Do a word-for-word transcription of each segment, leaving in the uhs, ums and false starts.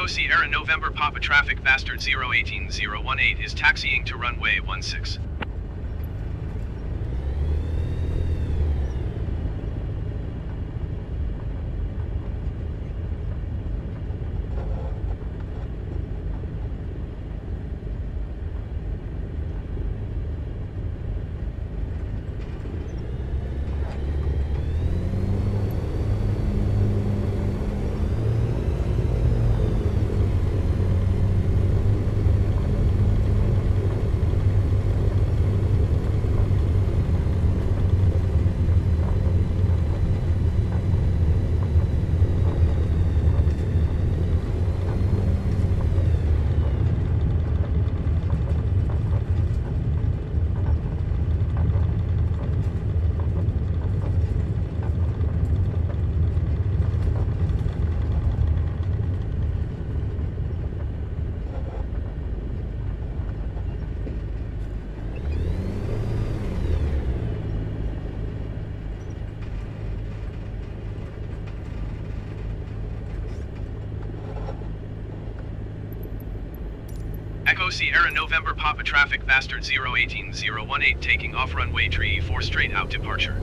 Cosi era November Papa Traffic Bastard zero one eight zero one eight is taxiing to runway one six. Sierra November Papa Traffic Bastard zero one eight zero one eight taking off runway three for straight out departure.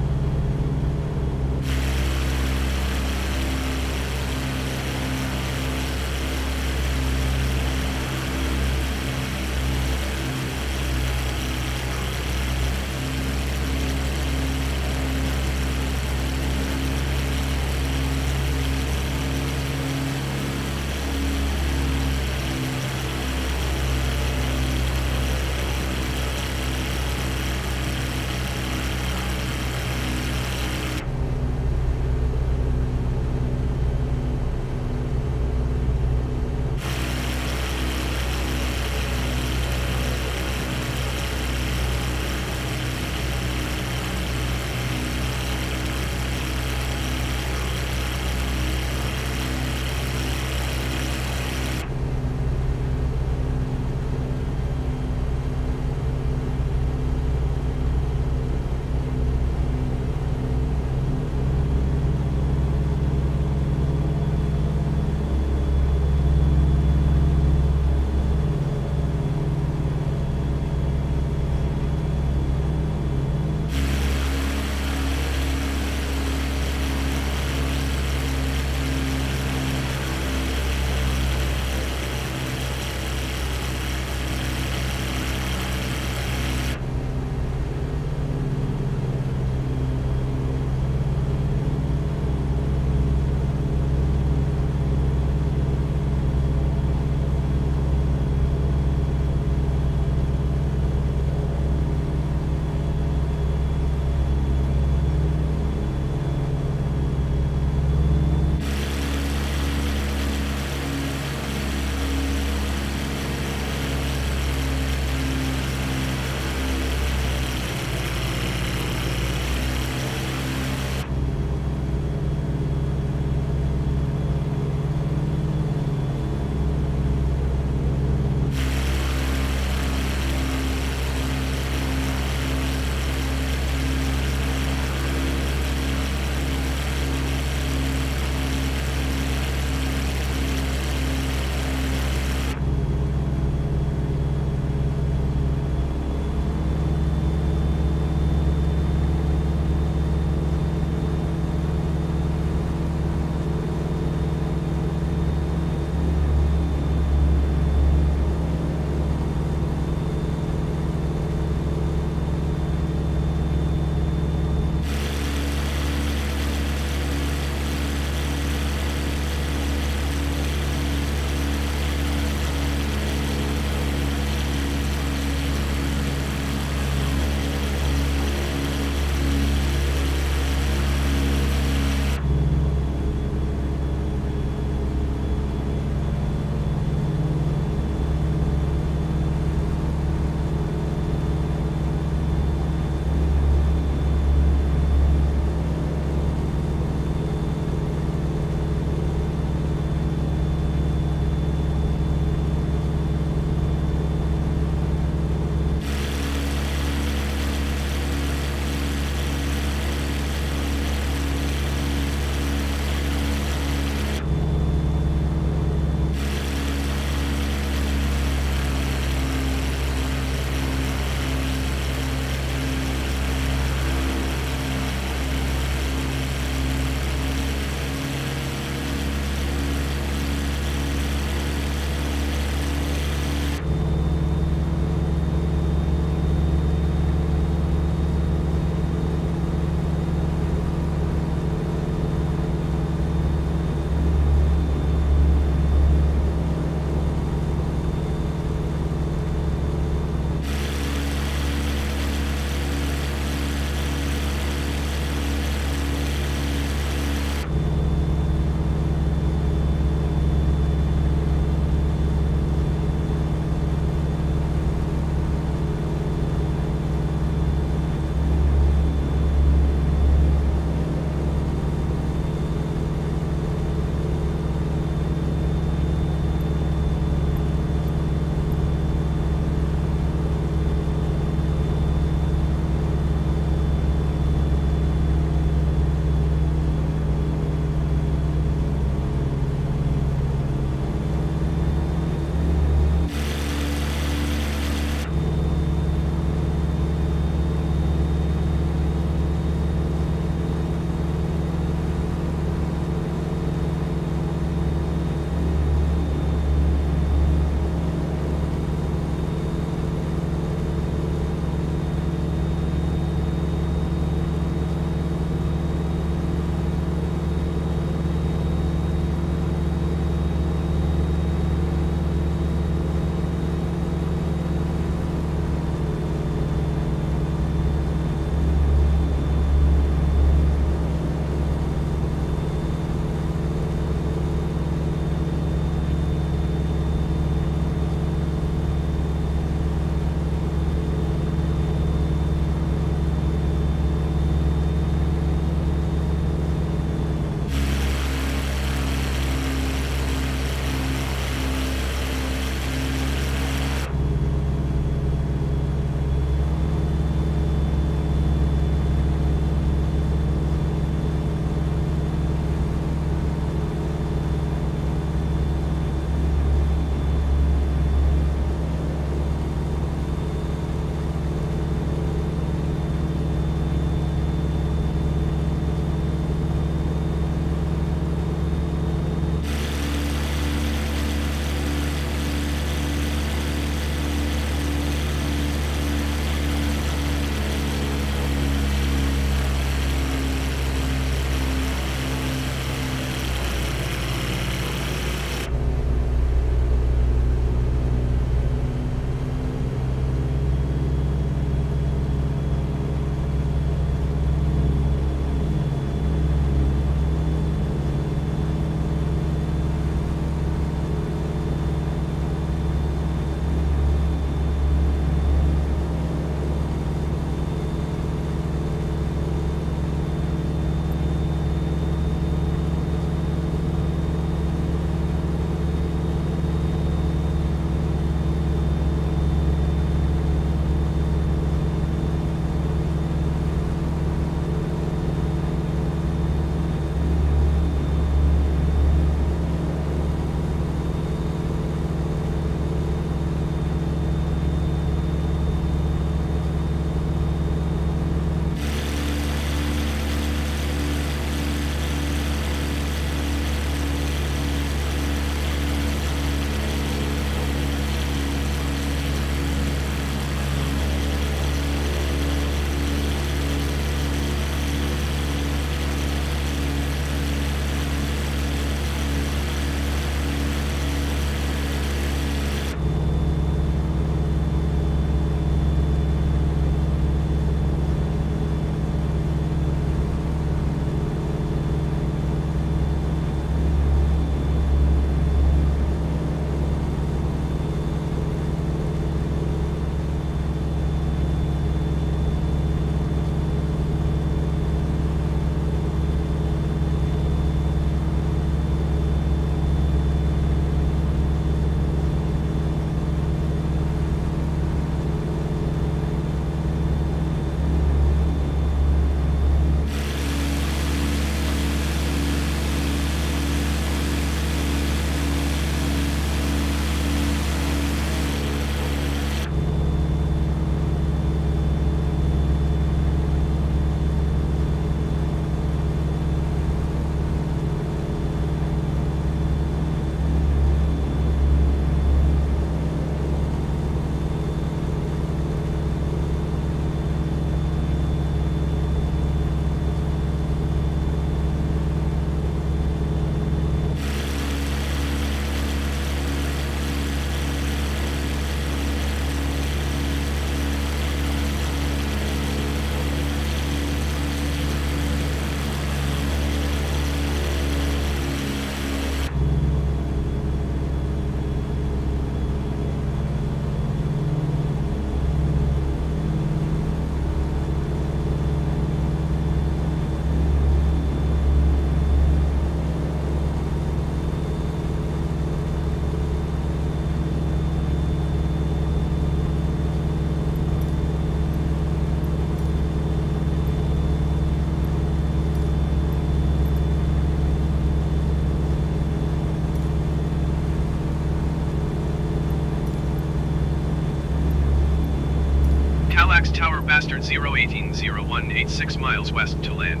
Kallax Tower, Bastard zero one eight zero one eight six miles west to land.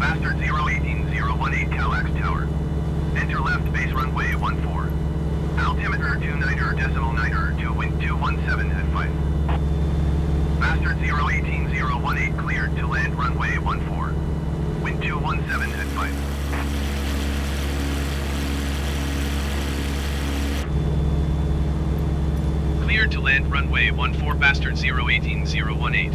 Bastard zero one eight zero one eight Kallax Tower. Enter left base runway one four. Altimeter two niner, decimal niner, two wind two one seven at five. Bastard zero one eight zero one eight cleared to land runway one four. Wind two one seven at five. Cleared to land runway one four, Bastard zero one eight zero one eight.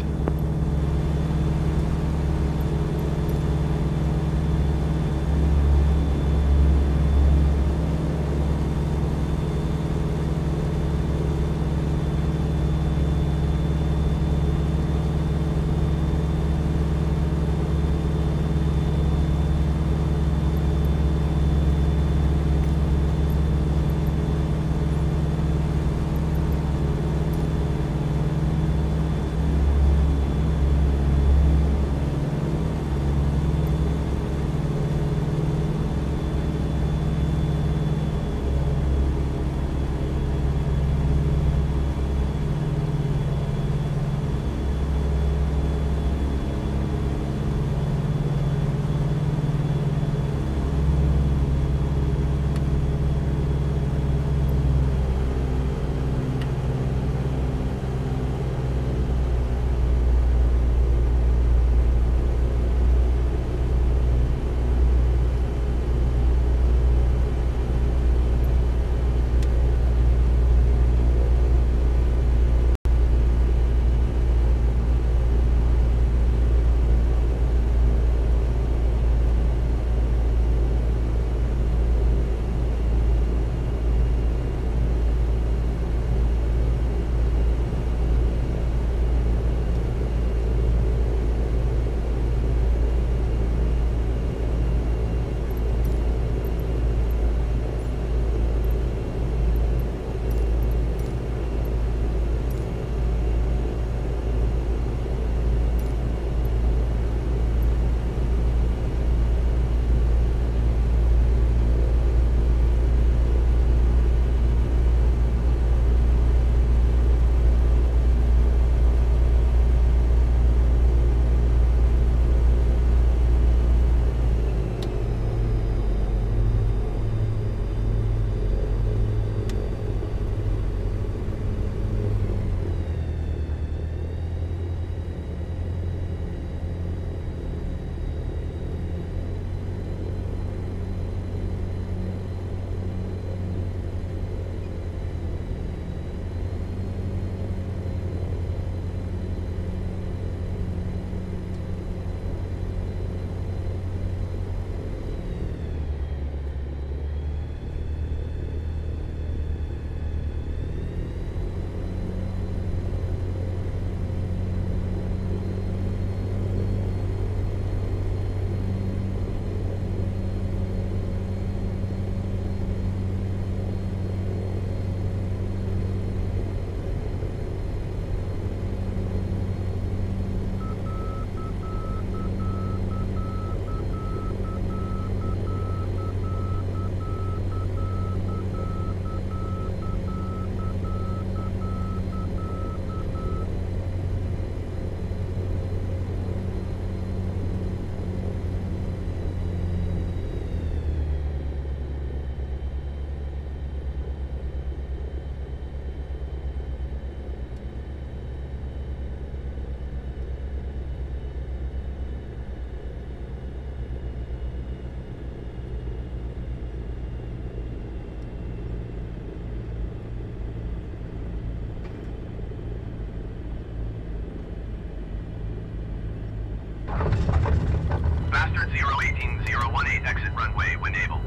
zero one eight, exit runway when able.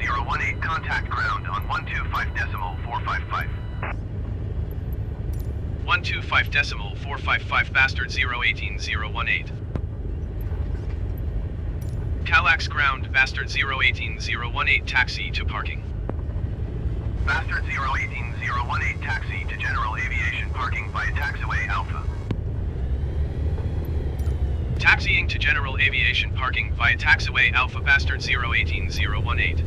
zero one eight, contact ground on one two five decimal four five five. one two five decimal four five five bastard zero one eight zero one eight. Kallax ground bastard zero one eight zero one eight taxi to parking. Bastard zero one eight zero one eight taxi to general aviation parking via taxiway Alpha. Taxiing to general aviation parking via taxiway Alpha bastard zero one eight zero one eight.